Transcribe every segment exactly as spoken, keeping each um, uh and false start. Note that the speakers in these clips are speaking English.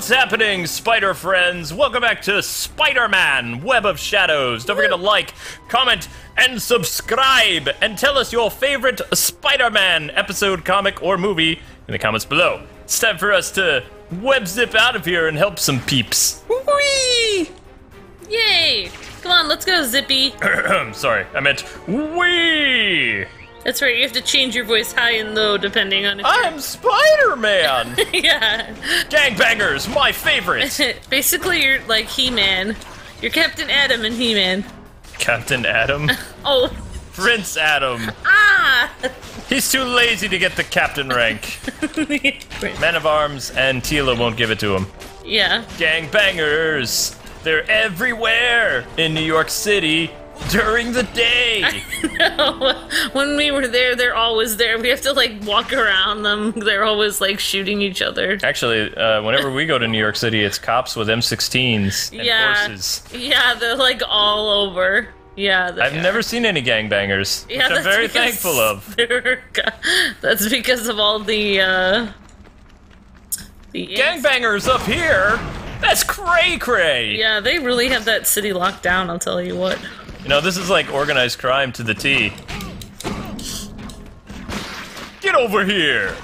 What's happening, spider friends? Welcome back to Spider-Man: Web of Shadows. Don't forget to like, comment, and subscribe, and tell us your favorite Spider-Man episode, comic, or movie in the comments below. It's time for us to web zip out of here and help some peeps. Whee! Yay! Come on, let's go, Zippy. Sorry, I meant wee. That's right, you have to change your voice high and low depending on if I'm you're... Spider-Man! Yeah. Gangbangers, my favorite! Basically, you're like He-Man. You're Captain Adam and He-Man. Captain Adam? Oh. Prince Adam. Ah! He's too lazy to get the captain rank. Man of Arms and Tila won't give it to him. Yeah. Gangbangers! They're everywhere in New York City. During the day! No, when we were there, they're always there. We have to, like, walk around them. They're always, like, shooting each other. Actually, uh, whenever we go to New York City, it's cops with M sixteens and yeah. horses. Yeah, they're, like, all over. Yeah. I've are. never seen any gangbangers, yeah, which I'm very thankful of. That's because of all the, uh... the gangbangers up here? That's cray-cray! Yeah, they really have that city locked down, I'll tell you what. You know, this is like organized crime to the T. Get over here!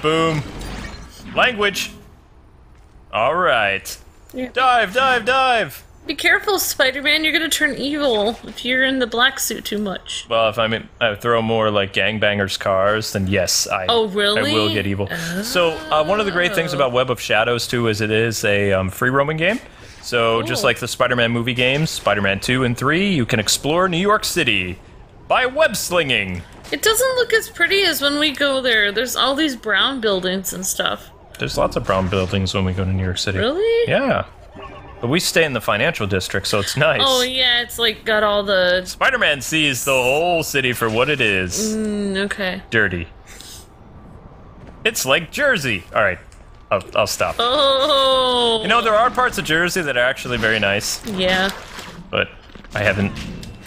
Boom. Language. Alright. Yeah. Dive, dive, dive! Be careful, Spider-Man, you're gonna turn evil if you're in the black suit too much. Well, if I'm in, I throw more, like, gangbangers' cars, then yes, I, oh, really? I will get evil. Oh. So, uh, one of the great things about Web of Shadows, too, is it is a um, free-roaming game. So, cool. Just like the Spider-Man movie games, Spider-Man two and three, you can explore New York City by web-slinging. It doesn't look as pretty as when we go there. There's all these brown buildings and stuff. There's lots of brown buildings when we go to New York City. Really? Yeah. But we stay in the financial district, so it's nice. Oh, yeah, it's like got all the... Spider-Man sees the whole city for what it is. Mm, okay. Dirty. It's like Jersey. All right. I'll, I'll stop. Oh! You know, there are parts of Jersey that are actually very nice. Yeah. But I haven't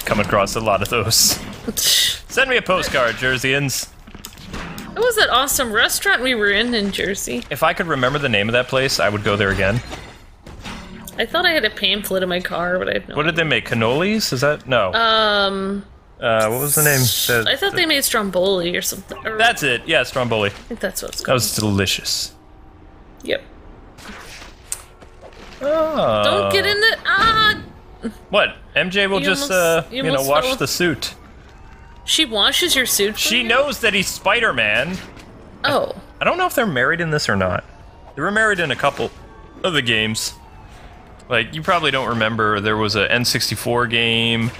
come across a lot of those. Send me a postcard, Jerseyans. What was that awesome restaurant we were in in Jersey? If I could remember the name of that place, I would go there again. I thought I had a pamphlet in my car, but I had no What idea. Did they make? Cannolis? Is that? No. Um... Uh, what was the name? The, I thought the, they made Stromboli or something. Or, that's it. Yeah, Stromboli. I think that's what it's called. That was delicious. Yep. Oh. Don't get in the ah. What? M J will you just almost, uh, you, you know, wash the suit. She washes your suit. She you? knows that he's Spider-Man. Oh. I, I don't know if they're married in this or not. They were married in a couple of the games. Like, you probably don't remember, there was a N sixty-four game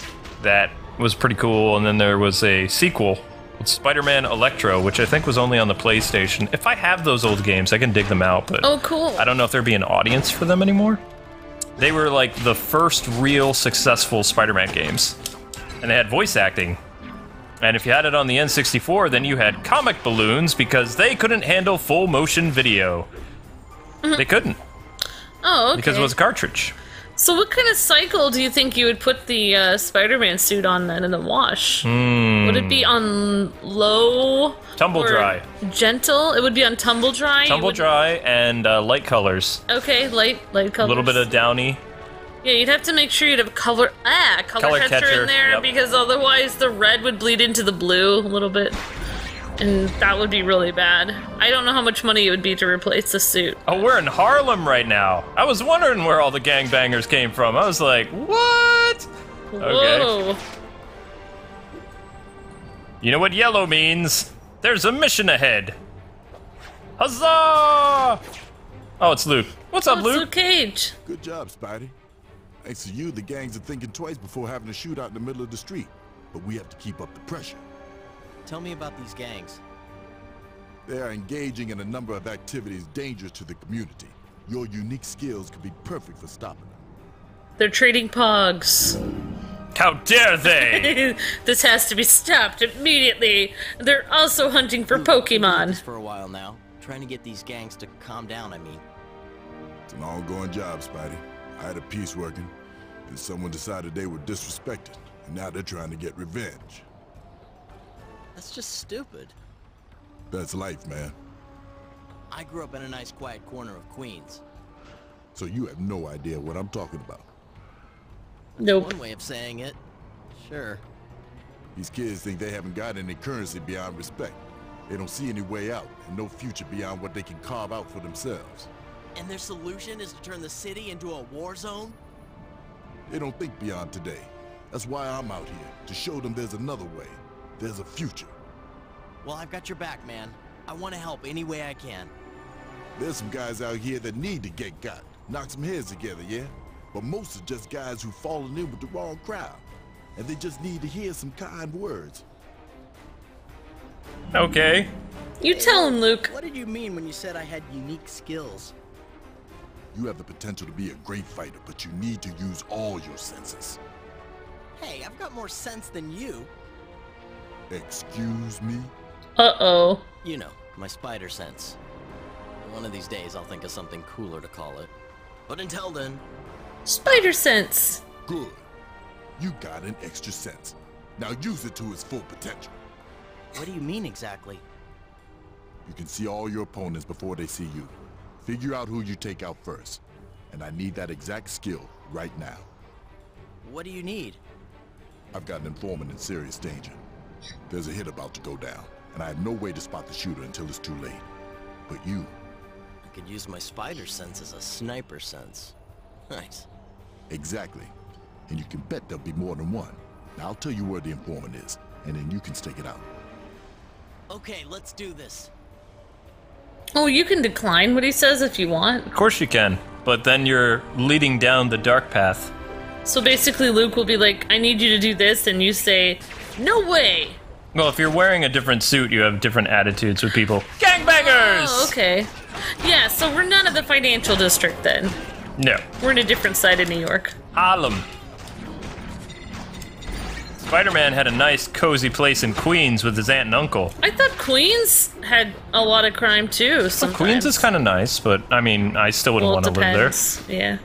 that was pretty cool, and then there was a sequel. Spider-Man Electro, which I think was only on the PlayStation. If I have those old games, I can dig them out, but oh, cool. I don't know if there'd be an audience for them anymore. They were like the first real successful Spider-Man games, and they had voice acting. And if you had it on the N sixty-four, then you had comic balloons because they couldn't handle full motion video. Mm-hmm. They couldn't. Oh, okay. Because it was a cartridge. So what kind of cycle do you think you would put the uh, Spider-Man suit on then in the wash? Mm. Would it be on low? Tumble dry. Gentle? It would be on tumble dry? Tumble dry and uh, light colors. Okay, light light colors. A little bit of downy. Yeah, you'd have to make sure you'd have color, ah, color, color catcher, catcher in there, yep. Because otherwise the red would bleed into the blue a little bit. And that would be really bad. I don't know how much money it would be to replace the suit. Oh, we're in Harlem right now. I was wondering where all the gangbangers came from. I was like, what? Whoa. Okay. You know what yellow means? There's a mission ahead. Huzzah! Oh, it's Luke. What's oh, up, it's Luke? Luke Cage. Good job, Spidey. Thanks to you, the gangs are thinking twice before having a shootout in the middle of the street. But we have to keep up the pressure. Tell me about these gangs. They are engaging in a number of activities dangerous to the community. Your unique skills could be perfect for stopping them. They're trading pogs. How dare they! This has to be stopped immediately. They're also hunting for Dude, Pokemon. I've been doing this for a while now, trying to get these gangs to calm down. I mean, it's an ongoing job, Spidey. I had a piece working, and someone decided they were disrespected, and now they're trying to get revenge. That's just stupid. That's life, man. I grew up in a nice quiet corner of Queens. So you have no idea what I'm talking about. Nope. One way of saying it. Sure. These kids think they haven't got any currency beyond respect. They don't see any way out and no future beyond what they can carve out for themselves. And their solution is to turn the city into a war zone? They don't think beyond today. That's why I'm out here, to show them there's another way. There's a future. Well, I've got your back, man. I want to help any way I can. There's some guys out here that need to get got. Knock some heads together, yeah? But most are just guys who've fallen in with the wrong crowd. And they just need to hear some kind words. Okay. You tell him, Luke. What did you mean when you said I had unique skills? You have the potential to be a great fighter, but you need to use all your senses. Hey, I've got more sense than you. Excuse me? Uh-oh. You know, my spider sense. One of these days, I'll think of something cooler to call it. But until then... Spider sense! Good. You got an extra sense. Now use it to its full potential. What do you mean exactly? You can see all your opponents before they see you. Figure out who you take out first. And I need that exact skill right now. What do you need? I've got an informant in serious danger. There's a hit about to go down, and I have no way to spot the shooter until it's too late. But you... I could use my spider sense as a sniper sense. Nice. Exactly. And you can bet there'll be more than one. Now I'll tell you where the informant is, and then you can stake it out. Okay, let's do this. Oh, you can decline what he says if you want. Of course you can, but then you're leading down the dark path. So basically Luke will be like, I need you to do this, and you say, no way! Well, if you're wearing a different suit, you have different attitudes with people. Gangbangers! Oh, okay. Yeah, so we're none of the financial district then. No. We're in a different side of New York. Harlem. Spider-Man had a nice, cozy place in Queens with his aunt and uncle. I thought Queens had a lot of crime, too, sometimes. Well, Queens is kind of nice, but, I mean, I still wouldn't well, want to live there. Yeah.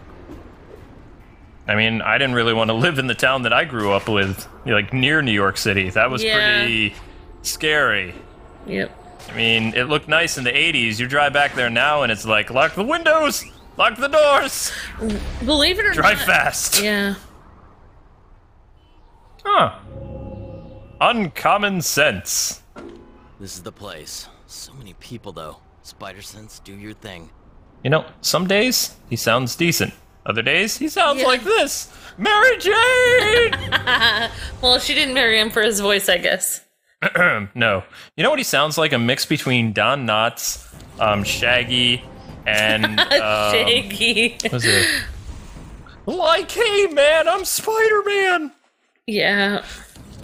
I mean, I didn't really want to live in the town that I grew up with, like, near New York City. That was yeah. pretty scary. Yep. I mean, it looked nice in the eighties. You drive back there now, and it's like, lock the windows! Lock the doors! Believe it or drive not... Drive fast! Yeah. Huh. Uncommon sense. This is the place. So many people, though. Spider sense, do your thing. You know, some days, he sounds decent. Other days, he sounds yeah. like this. Mary Jane! Well, she didn't marry him for his voice, I guess. No. You know what he sounds like? A mix between Don Knotts, um, Shaggy, and... Um, Shaggy. What's it? Like, hey, man, I'm Spider-Man! Yeah.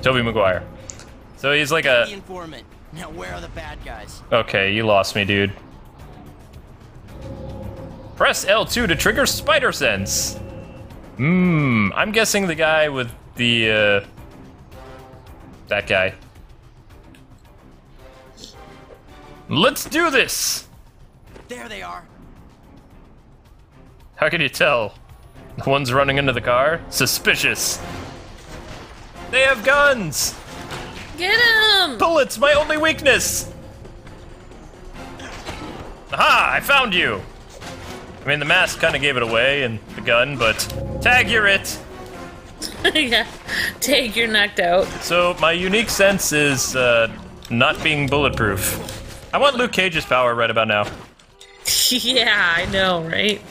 Tobey Maguire. So he's like a... The informant. Now where are the bad guys? Okay, you lost me, dude. Press L two to trigger spider sense. Mmm, I'm guessing the guy with the, uh, that guy. Let's do this! There they are. How can you tell? The one's running into the car? Suspicious. They have guns! Get him! Bullets, my only weakness! Aha, I found you! I mean, the mask kind of gave it away, and the gun, but... Tag, you're it! Yeah. Tag, you're knocked out. So, my unique sense is, uh, not being bulletproof. I want Luke Cage's power right about now. Yeah, I know, right?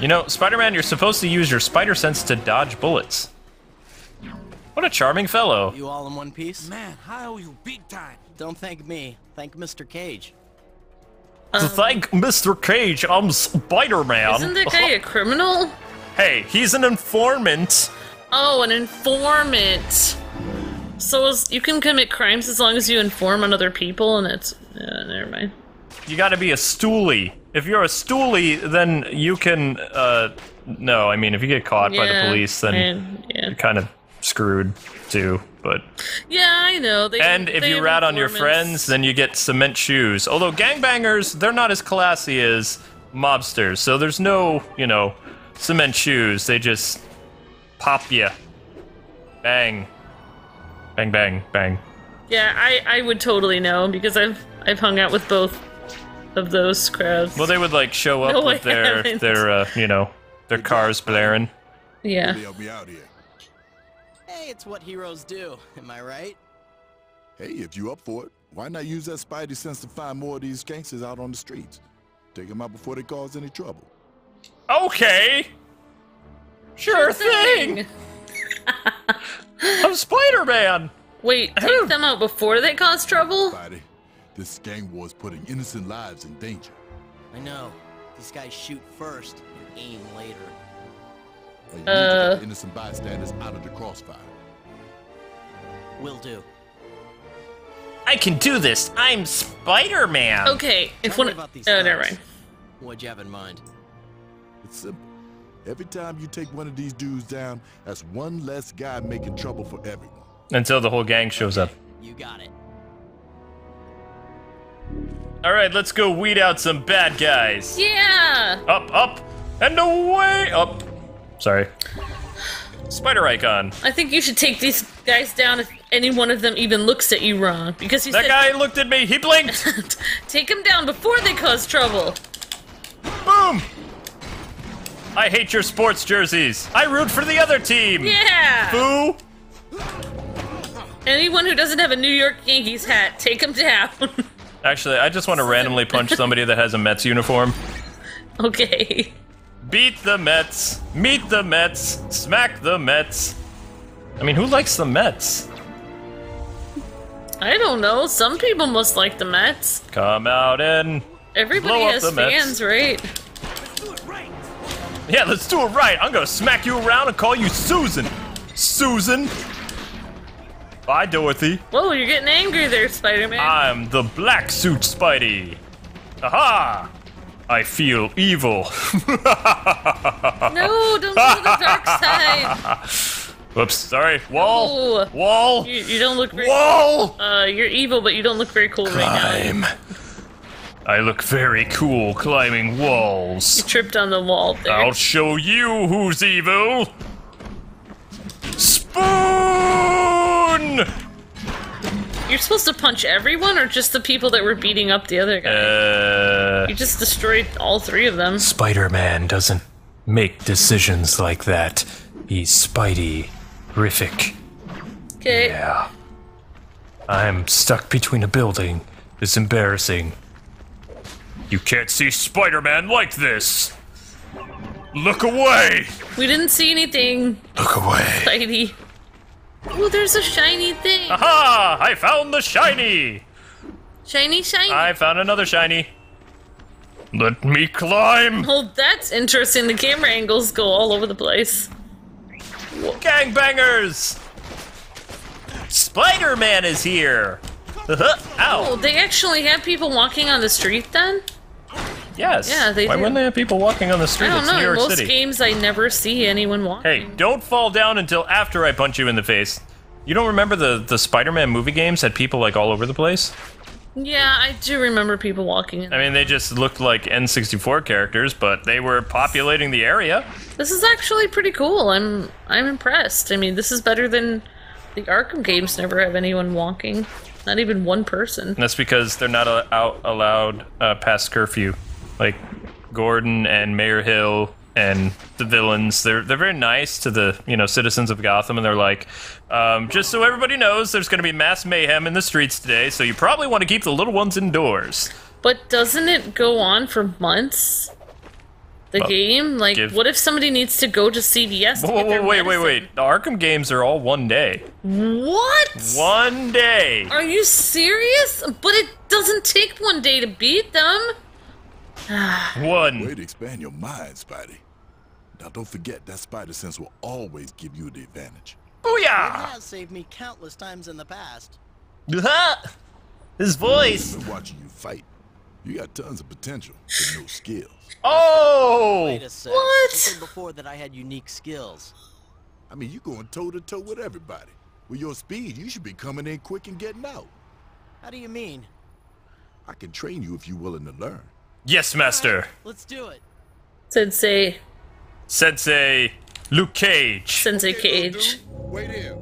You know, Spider-Man, you're supposed to use your spider sense to dodge bullets. What a charming fellow. You all in one piece? Man, I owe you big time. Don't thank me. Thank Mister Cage. To thank Mister Cage, I'm Spider-Man. Isn't that guy a criminal? Hey, he's an informant. Oh, an informant. So is, you can commit crimes as long as you inform on other people, and it's... Uh, never mind. You gotta be a stoolie. If you're a stoolie, then you can... Uh, no, I mean, if you get caught yeah, by the police, then man, yeah. you're kind of screwed, too. But yeah, I know. They, and if they you rat on your friends, then you get cement shoes. Although gangbangers, they're not as classy as mobsters, so there's no, you know, cement shoes. They just pop you. Bang. Bang, bang, bang. Yeah, I, I would totally know because I've I've hung out with both of those scraps. Well, they would like show up no, with their their uh, you know, their cars blaring. Yeah. Help me out here. Hey, it's what heroes do. Am I right? Hey, if you up for it, why not use that Spidey sense to find more of these gangsters out on the streets? Take them out before they cause any trouble. Okay. Sure, sure thing. thing. I'm Spider-Man. Wait, take them out before they cause trouble? Spidey, this gang war is putting innocent lives in danger. I know. These guys shoot first and aim later. You need uh, to get the innocent bystanders out of the crossfire. Will do. I can do this. I'm Spider-Man. Okay. If one about these oh, never mind. What'd you have in mind? It's simple. Every time you take one of these dudes down, that's one less guy making trouble for everyone. Until the whole gang shows okay. up. You got it. All right, let's go weed out some bad guys. Yeah. Up, up, and away. Up. Sorry. Spider icon. I think you should take these guys down if any one of them even looks at you wrong. Because he That said, guy looked at me. He blinked. Take him down before they cause trouble. Boom. I hate your sports jerseys. I root for the other team. Yeah. Boo. Anyone who doesn't have a New York Yankees hat, take him down. Actually, I just want to randomly punch somebody that has a Mets uniform. Okay. Beat the Mets, meet the Mets, smack the Mets. I mean, who likes the Mets? I don't know. Some people must like the Mets. Come out and everybody blow has up the fans, Mets. Right? Let's do it right. Yeah, let's do it right. I'm gonna smack you around and call you Susan. Susan. Bye, Dorothy. Whoa, you're getting angry there, Spider-Man. I'm the black suit Spidey. Aha! I feel evil. No, don't do the dark side. Whoops, sorry. Wall, no. Wall. You, you don't look very Wall. Cool. Uh, you're evil, but you don't look very cool Climb. Right now. I look very cool climbing walls. You tripped on the wall there. I'll show you who's evil. Spoon! You're supposed to punch everyone, or just the people that were beating up the other guy? Uh, you just destroyed all three of them. Spider-Man doesn't make decisions like that. He's Spidey-rific. Okay. Yeah. I'm stuck between a building. It's embarrassing. You can't see Spider-Man like this. Look away! We didn't see anything. Look away. Spidey. Oh, there's a shiny thing! Aha! I found the shiny! Shiny, shiny! I found another shiny. Let me climb! Oh, that's interesting. The camera angles go all over the place. Gangbangers! Spider-Man is here! Ow! Oh, they actually have people walking on the street then? Yes. Yeah, they Why do. Wouldn't they have people walking on the street? I don't it's know. New York in most City. Games, I never see anyone walking. Hey, don't fall down until after I punch you in the face. You don't remember the the Spider-Man movie games had people like all over the place? Yeah, I do remember people walking. In I mean, they just looked like N sixty-four characters, but they were populating the area. This is actually pretty cool. I'm I'm impressed. I mean, this is better than the Arkham games. Never have anyone walking, not even one person. And that's because they're not a, out allowed uh, past curfew. Like Gordon and Mayor Hill and the villains, they're they're very nice to the you know citizens of Gotham, and they're like, um, just so everybody knows, there's going to be mass mayhem in the streets today, so you probably want to keep the little ones indoors. But doesn't it go on for months? The well, game, like, give... what if somebody needs to go to C V S? Whoa, to get their whoa, wait, medicine? wait, wait! The Arkham games are all one day. What? One day? Are you serious? But it doesn't take one day to beat them. One. Way to expand your mind, Spidey. Now don't forget that spider sense will always give you the advantage. Booyah! It has saved me countless times in the past. His voice. I've been watching you fight. You got tons of potential, but no skills. Oh! Wait a sec. What? You said before that I had unique skills. I mean, you're going toe to toe with everybody. With your speed, you should be coming in quick and getting out. How do you mean? I can train you if you're willing to learn. Yes, master. Right, let's do it. Sensei. Sensei. Luke Cage. Sensei okay, Cage. Wait here.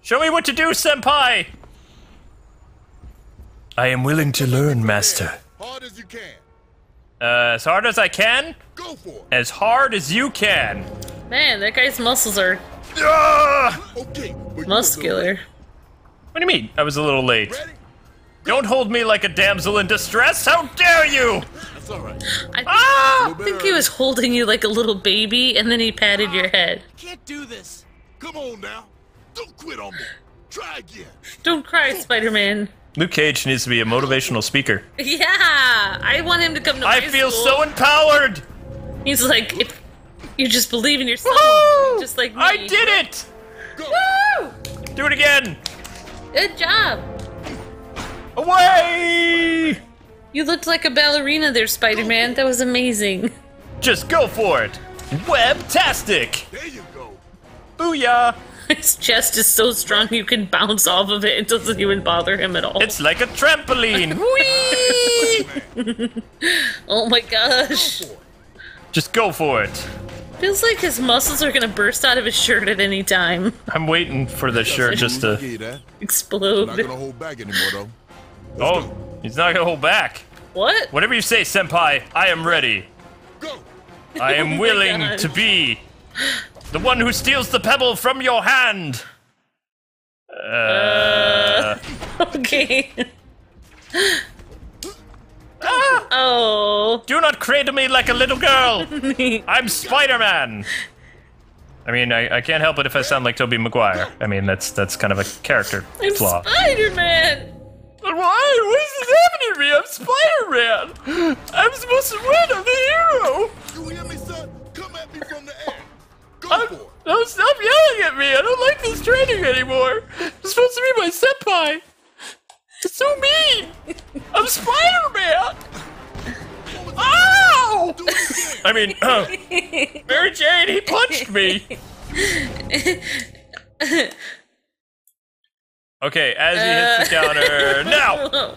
Show me what to do, senpai. I am willing to learn, master. Hard as you can. Uh, as hard as I can? Go for it. As hard as you can. Man, that guy's muscles are okay, muscular. What do you mean? I was a little late. Don't hold me like a damsel in distress. How dare you? That's all right. I, ah! I think he was holding you like a little baby, and then he patted your head. Can't do this. Come on now. Don't quit on me. Try again. Don't cry, Spider-Man. Luke Cage needs to be a motivational speaker. Yeah, I want him to come to I my feel school. so empowered. He's like, if you just believe in yourself, just like me. I did it. Woo! Do it again. Good job. Away! You looked like a ballerina there, Spider-Man. That was amazing. Just go for it. Web-tastic. There you go. Booyah. His chest is so strong you can bounce off of it. It doesn't even bother him at all. It's like a trampoline. Whee! Oh my gosh. Just go for it. Feels like his muscles are gonna burst out of his shirt at any time. I'm waiting for the shirt just to explode. Not gonna hold back anymore, though. Oh, go. He's not gonna hold back. What? Whatever you say, senpai, I am ready. Go. I am oh willing gosh. to be the one who steals the pebble from your hand. Uh. uh okay. Ah! Oh. Do not cradle me like a little girl. I'm Spider-Man. I mean, I, I can't help it if I sound like Tobey Maguire. I mean, that's that's kind of a character I'm flaw. Spider-Man. Why? What is this happening to me? I'm Spider-Man. I'm supposed to win. I'm the hero. You hear me, son? Come at me from the air. Go I'm, for it. No, stop yelling at me. I don't like this training anymore. It's supposed to be my senpai. It's so mean. I'm Spider-Man. Ow! I mean, uh, Mary Jane, he punched me. Okay, as he hits the counter, now!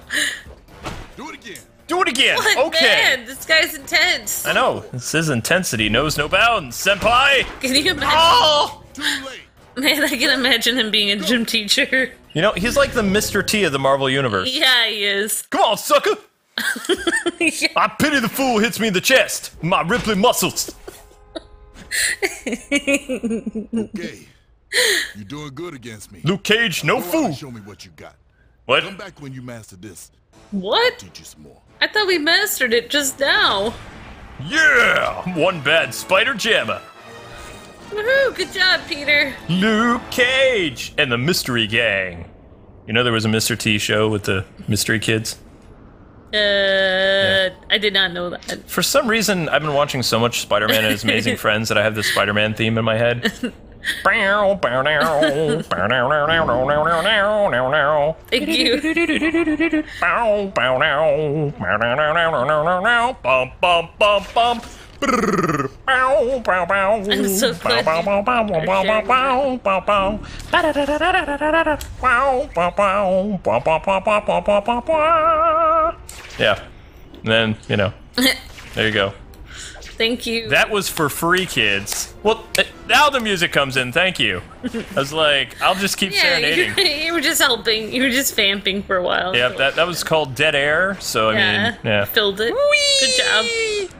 Do it again! Do it again! What, okay! Man, this guy's intense! I know, this is intensity, knows no bounds, senpai! Can you imagine? Oh! Too late. Man, I can imagine him being a gym teacher. You know, he's like the Mister T of the Marvel Universe. Yeah, he is. Come on, sucker! Yeah. I pity the fool who hits me in the chest, my rippling muscles. Okay. You're doing good against me. Luke Cage, no fool. Show me what you got. What? Come back when you master this. What? I'll teach you some more. I thought we mastered it just now. Yeah! One bad spider jammer. Woohoo! Good job, Peter. Luke Cage and the Mystery Gang. You know there was a Mister T show with the Mystery Kids? Uh, yeah. I did not know that. For some reason, I've been watching so much Spider-Man and His Amazing Friends that I have this Spider-Man theme in my head. Thank you. I'm so glad. Yeah. And then, you know, there you go. Thank you. That was for free, kids. Well, now the music comes in. Thank you. I was like, I'll just keep yeah, serenading. You, you were just helping. You were just vamping for a while. Yeah, so that that was called Dead Air. So yeah, I mean, yeah. Filled it. Whee! Good job.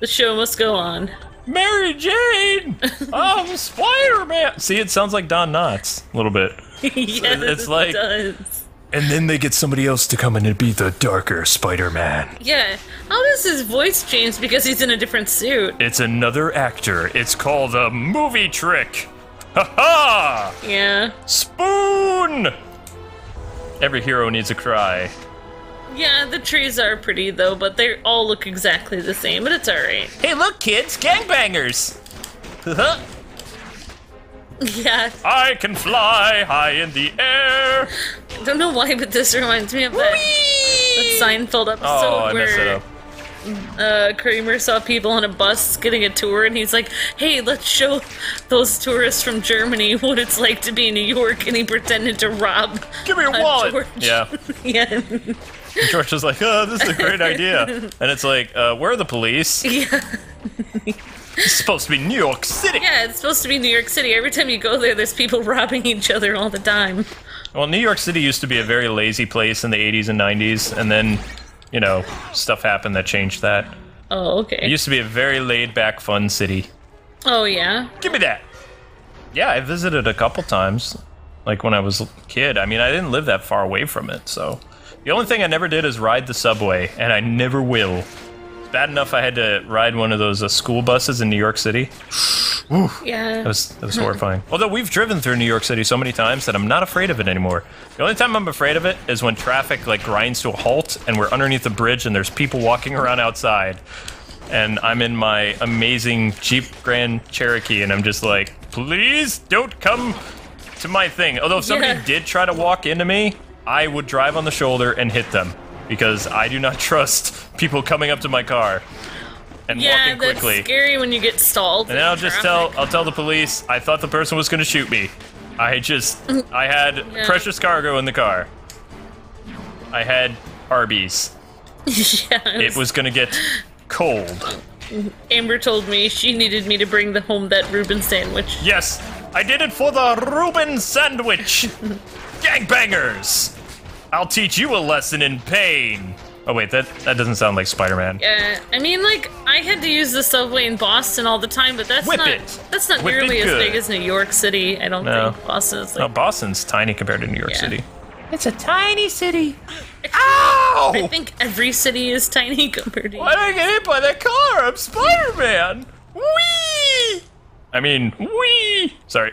The show must go on. Mary Jane. I'm Spider-Man. See, it sounds like Don Knotts a little bit. Yeah, so it's like. Does. And then they get somebody else to come in and be the darker Spider-Man. Yeah. How does his voice change because he's in a different suit? It's another actor. It's called a movie trick. Ha-ha! Yeah. Spoon! Every hero needs a cry. Yeah, the trees are pretty, though, but they all look exactly the same, but it's all right. Hey, look, kids! Gangbangers! Ha-ha! Yeah. I can fly high in the air. I don't know why, but this reminds me of that, that Seinfeld episode oh, I where messed it up. Uh, Kramer saw people on a bus getting a tour, and he's like, hey, let's show those tourists from Germany what it's like to be in New York, and he pretended to rob Give me your uh, wallet! George. Yeah. Yeah. George was like, oh, this is a great idea. And it's like, uh, where are the police? Yeah. It's supposed to be New York City! Yeah, it's supposed to be New York City. Every time you go there, there's people robbing each other all the time. Well, New York City used to be a very lazy place in the eighties and nineties, and then you know, stuff happened that changed that. Oh, okay. It used to be a very laid-back, fun city. Oh, yeah? Give me that! Yeah, I visited a couple times, like when I was a kid. I mean, I didn't live that far away from it, so... The only thing I never did is ride the subway, and I never will. It's bad enough I had to ride one of those uh, school buses in New York City. Ooh, yeah. That was, that was horrifying. Although we've driven through New York City so many times that I'm not afraid of it anymore. The only time I'm afraid of it is when traffic like grinds to a halt and we're underneath the bridge and there's people walking around outside. And I'm in my amazing Jeep Grand Cherokee and I'm just like, please don't come to my thing. Although if somebody yeah. did try to walk into me, I would drive on the shoulder and hit them, because I do not trust people coming up to my car and yeah, walking quickly. Yeah, that's scary when you get stalled. And then I'll traffic. just tell I'll tell the police I thought the person was going to shoot me. I just I had yeah. precious cargo in the car. I had Arby's. Yes. It was going to get cold. Amber told me she needed me to bring the home that Reuben sandwich. Yes, I did it for the Reuben sandwich. Gangbangers! I'll teach you a lesson in pain! Oh wait, that, that doesn't sound like Spider-Man. Yeah, I mean, like, I had to use the subway in Boston all the time, but that's Whip not- it. That's not Whip nearly as big as New York City, I don't no. think. Boston is like- No, Boston's tiny compared to New York yeah. City. It's a tiny city! Ow! I think every city is tiny compared to- Why did I get hit by that car? I'm Spider-Man! Whee! I mean, whee! Sorry.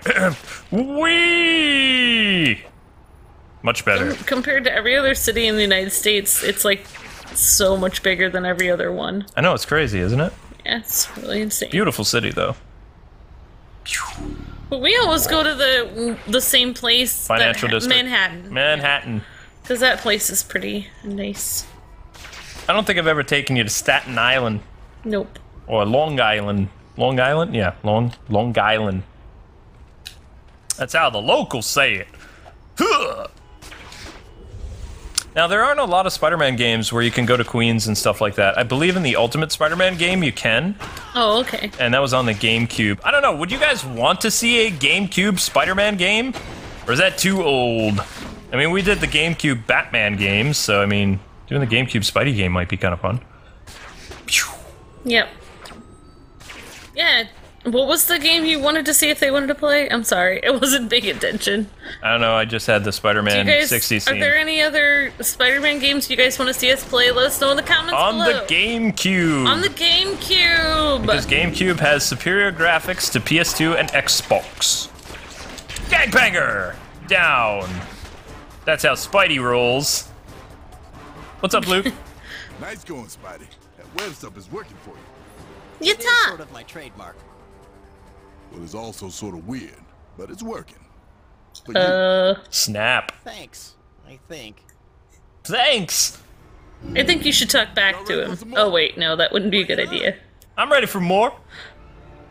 Whee! Much better. Com- compared to every other city in the United States, it's like so much bigger than every other one. I know, it's crazy, isn't it? Yeah, it's really insane. Beautiful city, though. But we always go to the the same place. Financial District. Manhattan. Manhattan. Because that place is pretty nice. I don't think I've ever taken you to Staten Island. Nope. Or Long Island. Long Island? Yeah, Long Long Island. That's how the locals say it. Huh! Now, there aren't a lot of Spider-Man games where you can go to Queens and stuff like that. I believe in the Ultimate Spider-Man game, you can. Oh, okay. And that was on the GameCube. I don't know, would you guys want to see a GameCube Spider-Man game? Or is that too old? I mean, we did the GameCube Batman games, so, I mean, doing the GameCube Spidey game might be kind of fun. Yep. Yeah. What was the game you wanted to see if they wanted to play? I'm sorry, I wasn't paying attention. I don't know, I just had the Spider-Man guys, sixty scene. Are there any other Spider-Man games you guys want to see us play? Let us know in the comments on below. On the GameCube! On the GameCube! Because GameCube has superior graphics to P S two and Xbox. Gangbanger! Down! That's how Spidey rolls. What's up, Luke? Nice going, Spidey. That web stuff is working for you. You talk! Sort of my trademark. Well, it's also sort of weird, but it's working. But uh, you... Snap. Thanks, I think. Thanks! I think you should talk back to him. Oh wait, no, that wouldn't be a good idea. I'm ready for more.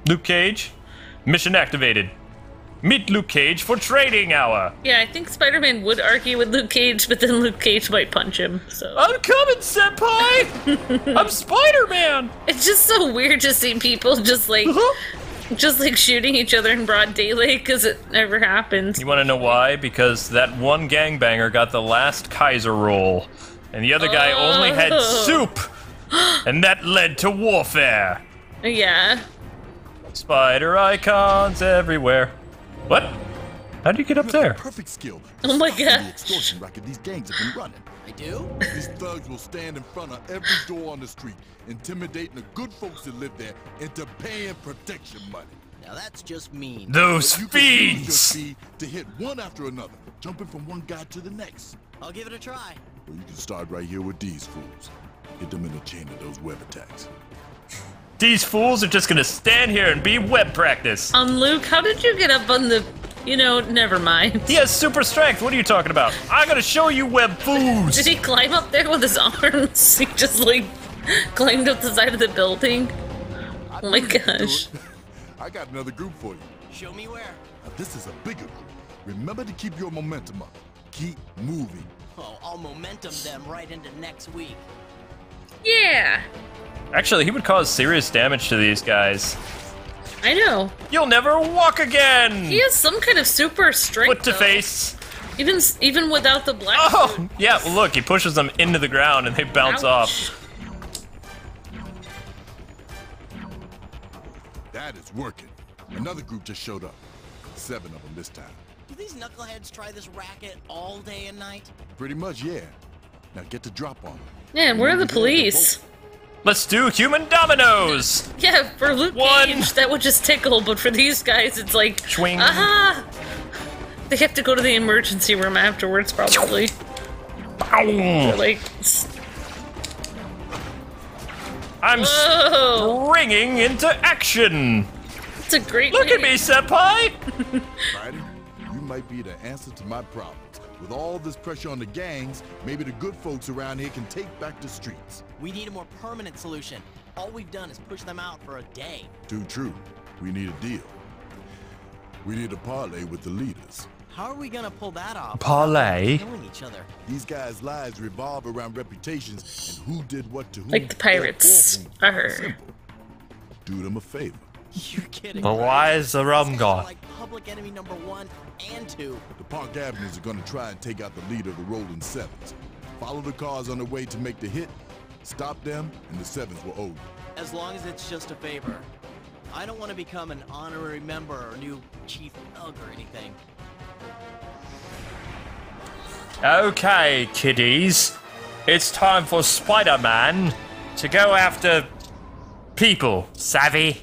Luke Cage, mission activated. Meet Luke Cage for trading hour. Yeah, I think Spider-Man would argue with Luke Cage, but then Luke Cage might punch him, so... I'm coming, senpai! I'm Spider-Man! It's just so weird to see people just like... Uh-huh. Just like shooting each other in broad daylight, because it never happens. You want to know why? Because that one gangbanger got the last Kaiser roll, and the other oh. guy only had soup, and that led to warfare. Yeah. Spider icons everywhere. What? How do you get up there? Perfect skill. Oh my god. Extortion racket these gangs have been running. I do? These thugs will stand in front of every door on the street, intimidating the good folks that live there into paying protection money. Now that's just mean. Those fiends! You can use your fee to hit one after another, jumping from one guy to the next. I'll give it a try. Or you can start right here with these fools. Hit them in the chain of those web attacks. These fools are just gonna stand here and be web practice. Um, Luke, how did you get up on the... You know, never mind. He has super strength. What are you talking about? I'm gonna show you web fools. Did he climb up there with his arms? He just like climbed up the side of the building. Oh my gosh! I got another group for you. Show me where. Now, this is a bigger group. Remember to keep your momentum up. Keep moving. Oh, I'll momentum them right into next week. Yeah. Actually, he would cause serious damage to these guys. I know. You'll never walk again! He has some kind of super strength. Foot to though. Face. Even even without the black oh! suit. Yeah, well, look, he pushes them into the ground and they bounce Ouch. Off. That is working. Another group just showed up. Seven of them this time. Do these knuckleheads try this racket all day and night? Pretty much, yeah. Now get the drop on them. Man, where are the police? Let's do human dominoes! Yeah, for Luke One. Cage, that would just tickle, but for these guys, it's like, Schwing. Aha! They have to go to the emergency room afterwards, probably. Bow. Like, I'm Whoa. springing into action! It's a great Look lady. at me, Senpai! Spider, you might be the answer to my problem. With all this pressure on the gangs, maybe the good folks around here can take back the streets. We need a more permanent solution. All we've done is push them out for a day. Too true. We need a deal. We need a parlay with the leaders. How are we gonna pull that off? Parlay? Knowing each other. These guys' lives revolve around reputations and who did what to who. Like the pirates. I heard. Do them a favor. You're kidding. But why is the rum gone? Like public enemy number one and two. The Park Avenues are going to try and take out the leader of the Rolling Sevens. Follow the cars on the way to make the hit, stop them, and the Sevens will owe you. As long as it's just a favor. I don't want to become an honorary member or new chief thug or anything. Okay, kiddies. It's time for Spider-Man to go after people, savvy?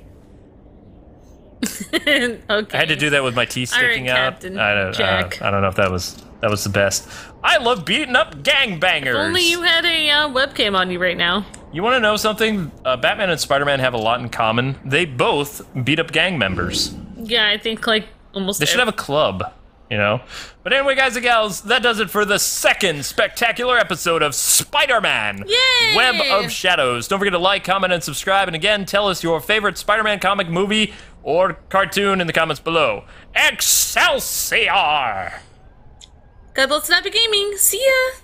Okay. I had to do that with my teeth sticking right, out. Captain I don't Jack. Uh, I don't know if that was that was the best. I love beating up gangbangers. If only you had a uh, webcam on you right now. You want to know something? Uh, Batman and Spider-Man have a lot in common. They both beat up gang members. Yeah, I think like almost. They every- should have a club, you know. But anyway, guys and gals, that does it for the second spectacular episode of Spider-Man: Yay! Web of Shadows. Don't forget to like, comment, and subscribe. And again, tell us your favorite Spider-Man comic movie or cartoon in the comments below. Excelsior! God bless Snappy Gaming. See ya!